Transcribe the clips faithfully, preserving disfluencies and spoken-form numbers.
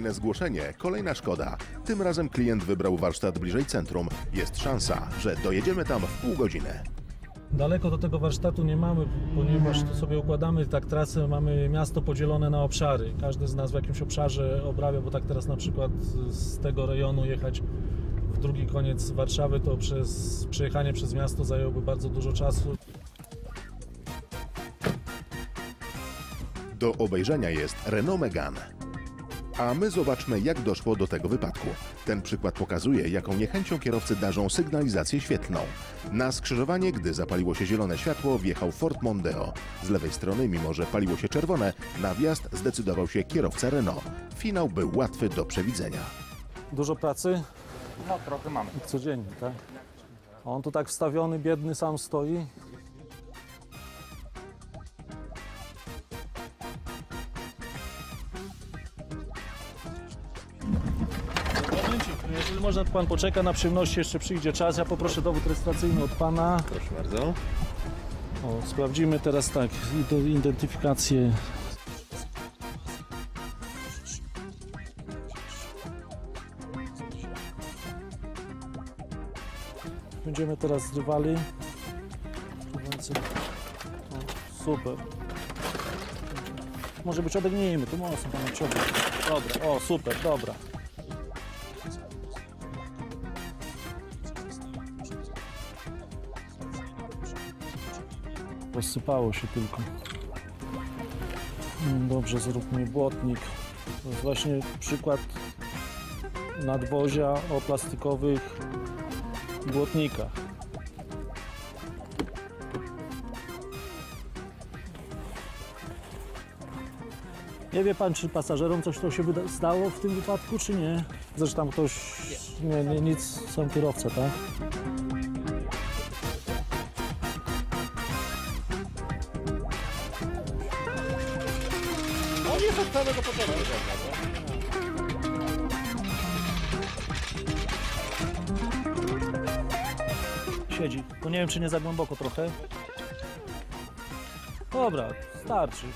Kolejne zgłoszenie, kolejna szkoda. Tym razem klient wybrał warsztat bliżej centrum. Jest szansa, że dojedziemy tam w pół godziny. Daleko do tego warsztatu nie mamy, ponieważ to sobie układamy tak trasę, mamy miasto podzielone na obszary. Każdy z nas w jakimś obszarze obrabia, bo tak teraz na przykład z tego rejonu jechać w drugi koniec Warszawy, to przez przejechanie przez miasto zajęłoby bardzo dużo czasu. Do obejrzenia jest Renault Megane. A my zobaczmy, jak doszło do tego wypadku. Ten przykład pokazuje, jaką niechęcią kierowcy darzą sygnalizację świetlną. Na skrzyżowanie, gdy zapaliło się zielone światło, wjechał Ford Mondeo. Z lewej strony, mimo że paliło się czerwone, na wjazd zdecydował się kierowca Renault. Finał był łatwy do przewidzenia. Dużo pracy? No, trochę mamy. Codziennie, tak? On tu tak wstawiony, biedny, sam stoi. Jeżeli można, pan poczeka, na przyjemności jeszcze przyjdzie czas. Ja poproszę dowód rejestracyjny od pana. Proszę bardzo. O, sprawdzimy teraz tak, identyfikację. Będziemy teraz zrywali. O, super. Może być odegnijmy, tu może sobie na przodu. Dobra, o super, dobra. Rozsypało się tylko. Dobrze, zróbmy błotnik. To jest właśnie przykład nadwozia o plastikowych błotnikach. Nie wie pan, czy pasażerom coś to się stało w tym wypadku, czy nie? Zresztą tam ktoś... Nie, nie, nic, sam kierowca, tak? Siedzi. To nie wiem, czy nie za głęboko trochę. Dobra, starczy.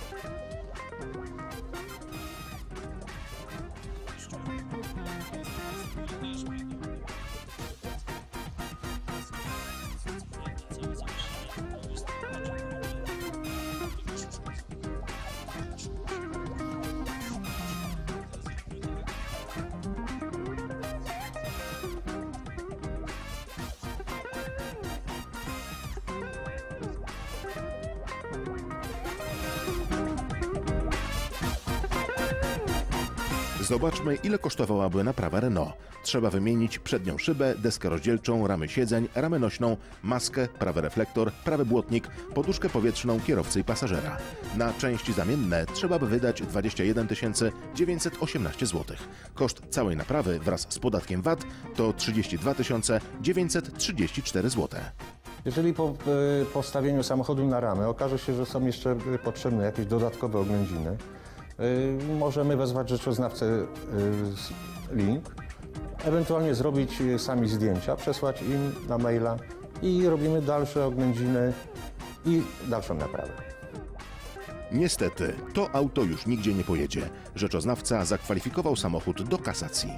Zobaczmy, ile kosztowałaby naprawa Renault. Trzeba wymienić przednią szybę, deskę rozdzielczą, ramy siedzeń, ramę nośną, maskę, prawy reflektor, prawy błotnik, poduszkę powietrzną kierowcy i pasażera. Na części zamienne trzeba by wydać dwadzieścia jeden tysięcy dziewięćset osiemnaście złotych. Koszt całej naprawy wraz z podatkiem V A T to trzydzieści dwa tysiące dziewięćset trzydzieści cztery złote. Jeżeli po postawieniu samochodu na ramę okaże się, że są jeszcze potrzebne jakieś dodatkowe oględziny, możemy wezwać rzeczoznawcę link, ewentualnie zrobić sami zdjęcia, przesłać im na maila i robimy dalsze oględziny i dalszą naprawę. Niestety, to auto już nigdzie nie pojedzie. Rzeczoznawca zakwalifikował samochód do kasacji.